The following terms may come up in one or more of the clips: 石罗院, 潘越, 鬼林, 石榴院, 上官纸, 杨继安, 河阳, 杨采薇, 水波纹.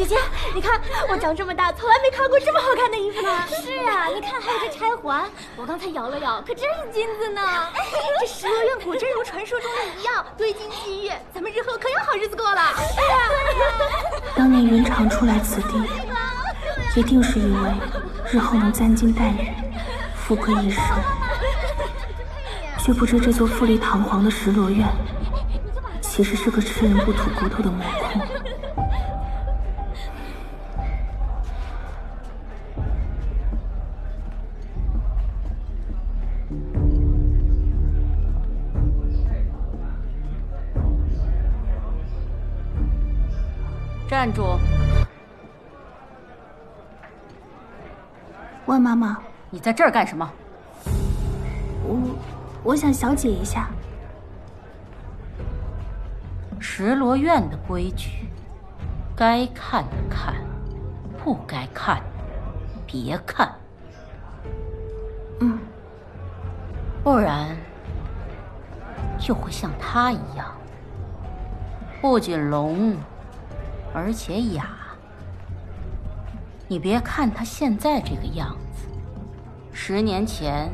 姐姐，你看我长这么大，从来没看过这么好看的衣服呢。是啊，你看还有这钗环，我刚才摇了摇，可真是金子呢。这石榴院果真如传说中的一样堆金积玉，咱们日后可有好日子过了。是啊，当年云长初来此地，一定是以为日后能簪金戴玉，富贵一生，却不知这座富丽堂皇的石榴院，其实是个吃人不吐骨头的魔窟。 站住！万妈妈，你在这儿干什么？我想小解一下石罗院的规矩，该看的看，不该看的别看。嗯，不然就会像他一样，不仅聋。 而且哑，你别看他现在这个样子，10年前，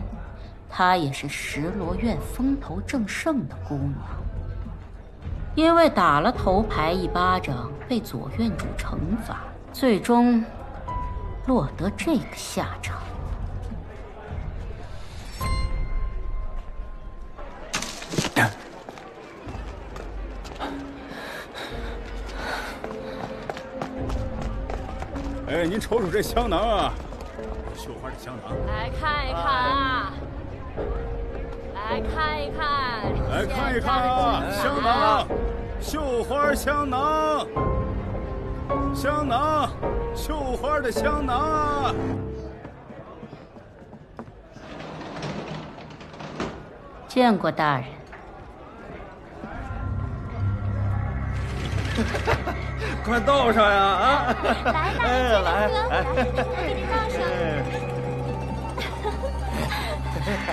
她也是石罗院风头正盛的姑娘。因为打了头牌1巴掌，被左院主惩罚，最终落得这个下场。哎，您瞅瞅这香囊啊，绣花的香囊，来看一看啊，来看一看，来看一看啊，香囊，绣花香囊，香囊，绣花的香囊啊。 见过大人。快倒上呀！啊，来大人，来，给您倒上。来，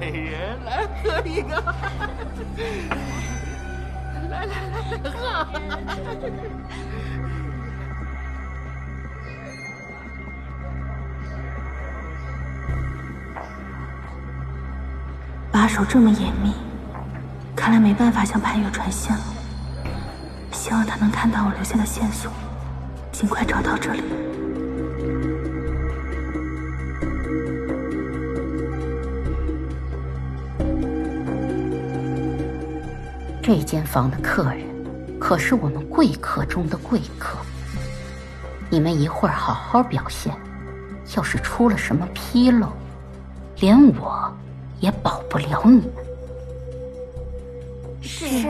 每人来喝一个。来，喝。 把手这么严密，看来没办法向潘越传信了。希望他能看到我留下的线索，尽快找到这里。这间房的客人，可是我们贵客中的贵客。你们一会儿好好表现，要是出了什么纰漏，连我。 也保不了你们。是。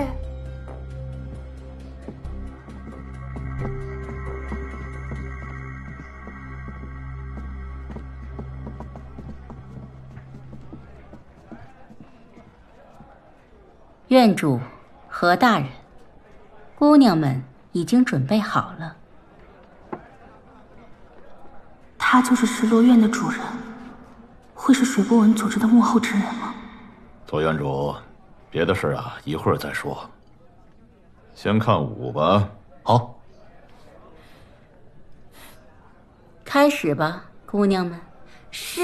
院主，何大人，姑娘们已经准备好了。他就是石罗院的主人。 会是水波纹组织的幕后之人吗？左院主，别的事啊，一会儿再说。先看舞吧。好，开始吧，姑娘们。是。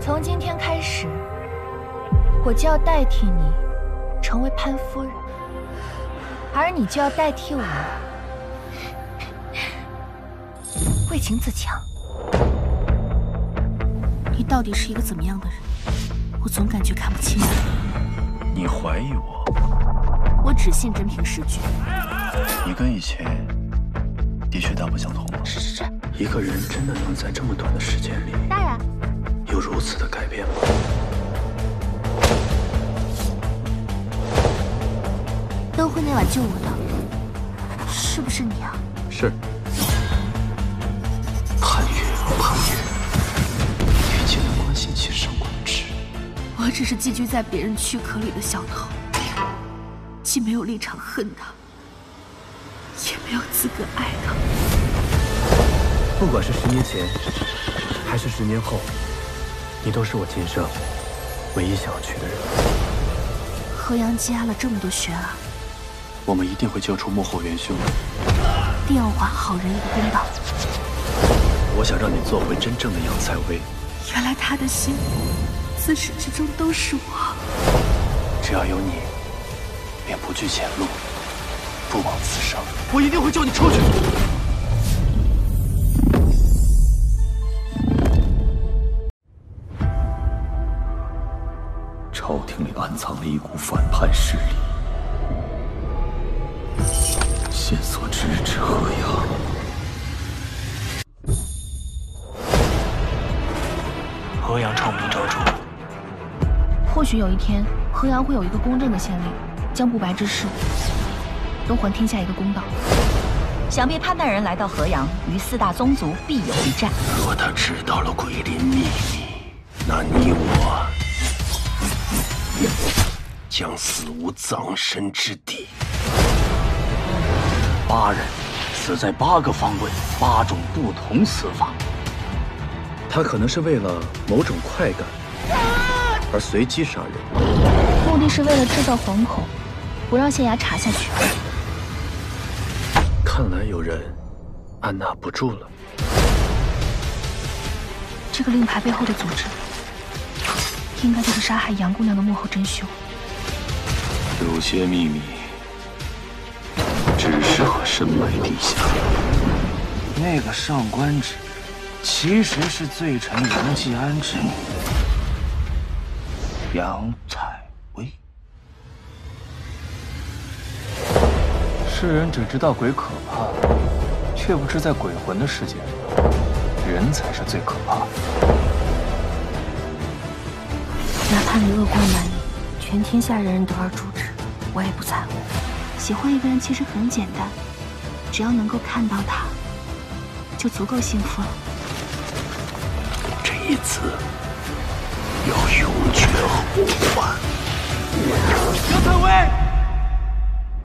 从今天开始，我就要代替你成为潘夫人，而你就要代替我为情自强。你到底是一个怎么样的人？我总感觉看不清你。你怀疑我？我只信真凭实据。你跟以前的确大不相同了。是。一个人真的能在这么短的时间里，当然有如此的改变吗？ 灯会那晚救我的，是不是你啊？是。潘越，潘越，与其能关心起生关之，我只是寄居在别人躯壳里的小偷，既没有立场恨他，也没有资格爱他。不管是10年前，还是10年后，你都是我今生唯一想要娶的人。河阳积压了这么多悬案。 我们一定会救出幕后元凶，定要还好人一个公道。我想让你做回真正的杨采薇。原来他的心自始至终都是我。只要有你，便不惧前路，不枉此生。我一定会救你出去。朝廷里暗藏了一股反叛势力。 线索直指河阳，河阳臭名昭著。或许有一天，河阳会有一个公正的县令，将不白之事都还天下一个公道。想必潘大人来到河阳，与4大宗族必有一战。若他知道了鬼林秘密，那你我将死无葬身之地。 8人死在8个方位，8种不同死法。他可能是为了某种快感而随机杀人，目的是为了制造惶恐，不让县衙查下去。看来有人按捺不住了。这个令牌背后的组织，应该就是杀害杨姑娘的幕后真凶。有些秘密。 只适合深埋地下。那个上官纸，其实是罪臣杨继安之女杨采薇。世人只知道鬼可怕，却不知在鬼魂的世界里，人才是最可怕的。哪怕你恶贯满盈，全天下人人得而诛之，我也不在乎。 喜欢一个人其实很简单，只要能够看到他，就足够幸福了。这一次要永绝后患。杨采薇。